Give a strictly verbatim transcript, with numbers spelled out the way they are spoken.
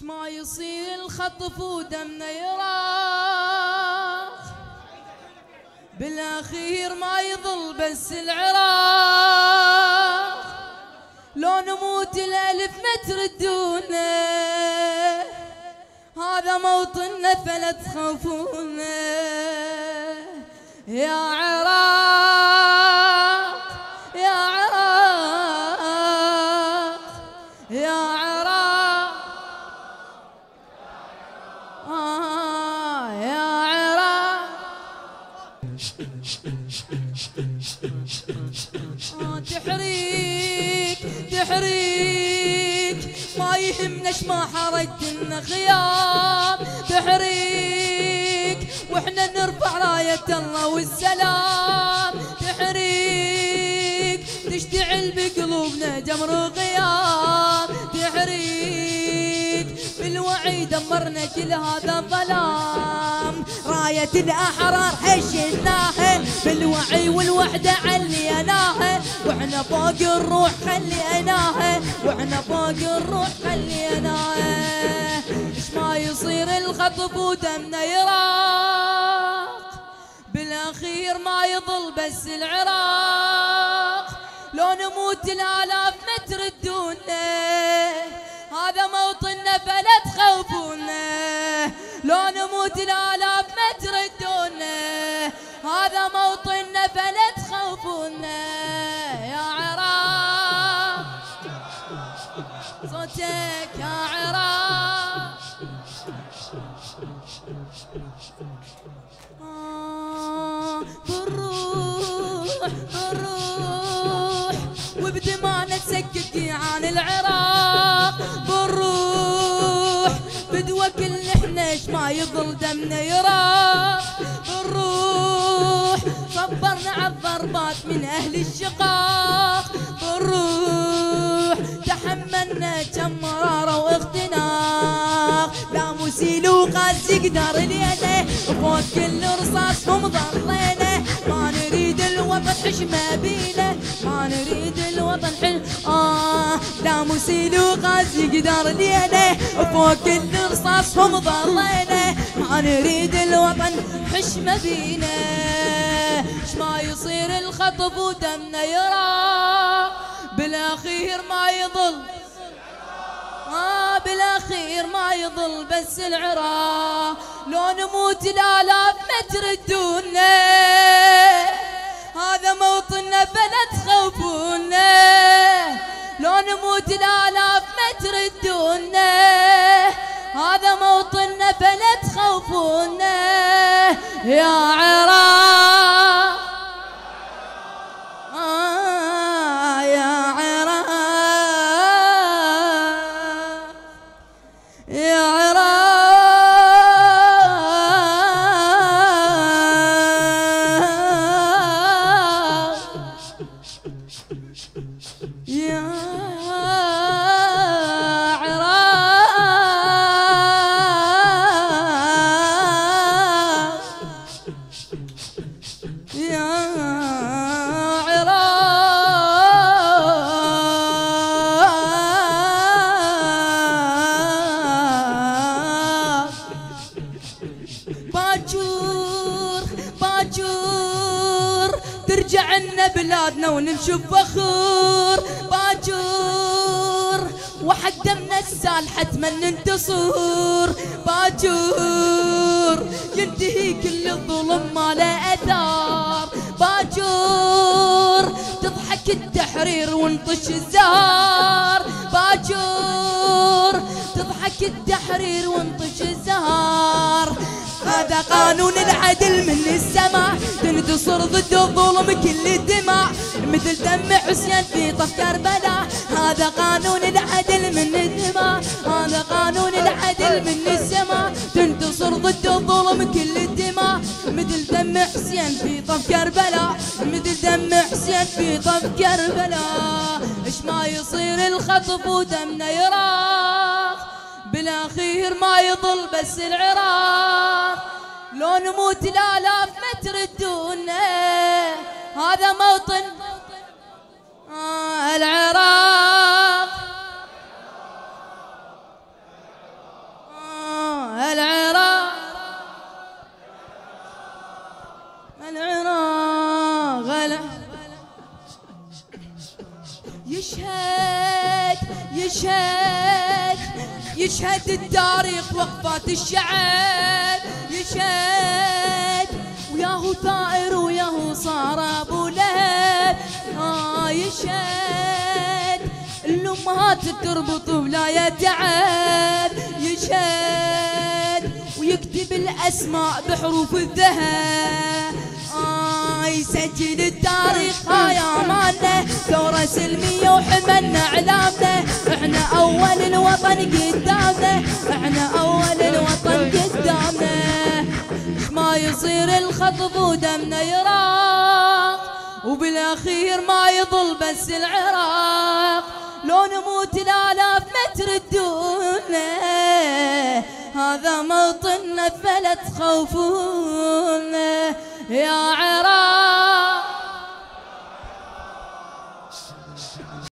ليش ما يصير الخطف ودمنا يراق، بالاخير ما يظل بس العراق. لو نموت الالف ما تردونا، هذا موطننا فلا تخافونا. يا عراق يا عراق يا عراق آه يا عراق آه تحريك تحريك ما يهمنا ما حرجنا خيام تحريك واحنا نرفع راية الله والسلام. تحريك تشتعل بقلوبنا جمر وغيام تحريك بالوعي دمرنا كل هذا الظلام. راية الأحرار هشناها بالوعي والوحدة عليناها، واحنا فوق الروح خليناها، واحنا فوق الروح خليناها. ليش ما يصير الخطف ودمنا يراق، بالاخير ما يظل بس العراق. لو نموت الالاف ما تردونا، هذا موطننا فلا تخوفونا. لو نموت الالاف ما تردونا، هذا موطننا فلا تخوفونا. يا عراق صوتك يا عراق آه بالروح بالروح وبدمانا تسكت جيعان العراق. بالروح بدوى كل احنا ما يظل دمنا يراق. بالروح صبرنا على الضربات من اهل الشقاق. بالروح تحملنا كم مراره واختناق. لا مسيل وقاس يقدر لينا وفوق كل رصاصهم ضلينا. ما نريد الوطن حشمه بينا، ما نريد الوطن حل آه لا مسيل وقاس يقدر لينا وفوق كل رصاصهم ضلينا. ما نريد الوطن حشمه بينا. ايش ما يصير الخطف ودمنا يراق، بالاخير ما يظل آه بالاخير ما يظل بس العراق. لو نموت الالاف ما تردونا، هذا موطننا فلا تخوفونا. لو نموت الالاف ما تردونا، هذا موطننا فلا تخوفونا. يا عراق آه يا عراق يا عراق يا باجور باجور ترجع لنا بلادنا ونمشي بفخور. باجور وحق دمنا السال حتما ننتصر. باجور ينتهي كل الظلم ما له اثار. باجور تضحك التحرير ونطش الزهار. باجور تضحك التحرير ونطش الزهار. هذا قانون العدل من السماء، تنتصر ضد الظلم كل الدماء مثل دم حسين في طف كربلاء. هذا قانون العدل من الدماء، هذا قانون العدل من السماء، تنتصر ضد الظلم كل الدماء مثل دم حسين في طف كربلاء، مثل دم حسين في طف كربلاء. ايش ما يصير الخطف ودمنا يراق، بالاخير ما يظل بس العراق. لو نموت الالاف ما تردونا، هذا موطن آه العراق يشهد يشهد التاريخ وقفات الشعب يشهد وياهو طائر وياهو صار ابو لهب آه يشهد الامهات تربط ولا يتعب يشهد ويكتب الاسماء بحروف الذهب آه يسجل التاريخ هاي امانه ثوره سلميه وحملنا اعلامنا احنا اول الوطن قدامنا احنا اول الوطن قدامنا ما يصير الخطب ودمنا يراق وبالاخير ما يظل بس العراق لو نموت الالاف ما تردونا هذا موطننا فلا تخوفونا يا عراق.